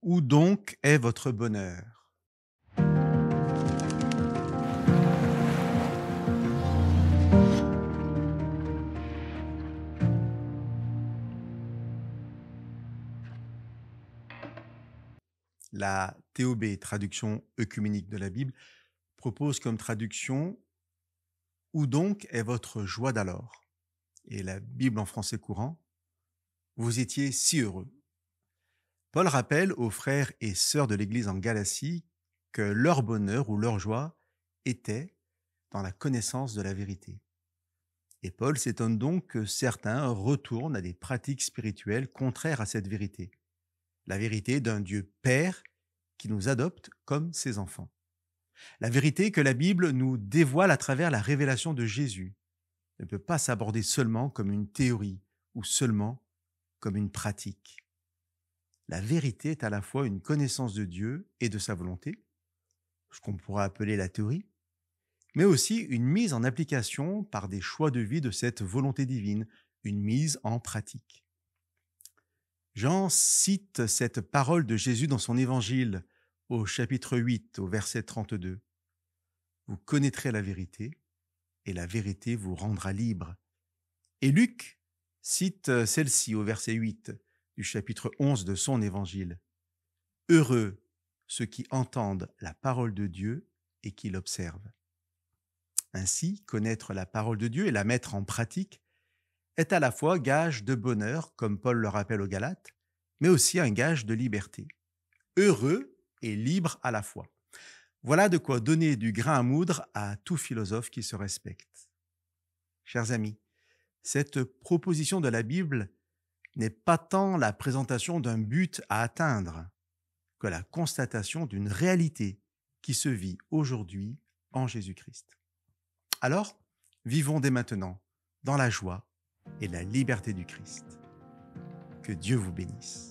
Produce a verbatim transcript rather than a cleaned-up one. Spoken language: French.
Où donc est votre bonheur ? La T O B, traduction œcuménique de la Bible, propose comme traduction « Où donc est votre joie d'alors ?» Et la Bible en français courant « Vous étiez si heureux ». Paul rappelle aux frères et sœurs de l'Église en Galatie que leur bonheur ou leur joie était dans la connaissance de la vérité. Et Paul s'étonne donc que certains retournent à des pratiques spirituelles contraires à cette vérité. La vérité d'un Dieu Père qui nous adopte comme ses enfants. La vérité que la Bible nous dévoile à travers la révélation de Jésus ne peut pas s'aborder seulement comme une théorie ou seulement comme une pratique. La vérité est à la fois une connaissance de Dieu et de sa volonté, ce qu'on pourrait appeler la théorie, mais aussi une mise en application par des choix de vie de cette volonté divine, une mise en pratique. Jean cite cette parole de Jésus dans son évangile au chapitre huit, au verset trente-deux. « Vous connaîtrez la vérité, et la vérité vous rendra libre. » Et Luc cite celle-ci au verset huit du chapitre onze de son évangile. « Heureux ceux qui entendent la parole de Dieu et qui l'observent. » Ainsi, connaître la parole de Dieu et la mettre en pratique est à la fois gage de bonheur, comme Paul le rappelle aux Galates, mais aussi un gage de liberté. Heureux et libre à la fois. Voilà de quoi donner du grain à moudre à tout philosophe qui se respecte. Chers amis, cette proposition de la Bible n'est pas tant la présentation d'un but à atteindre que la constatation d'une réalité qui se vit aujourd'hui en Jésus-Christ. Alors, vivons dès maintenant dans la joie et la liberté du Christ. Que Dieu vous bénisse.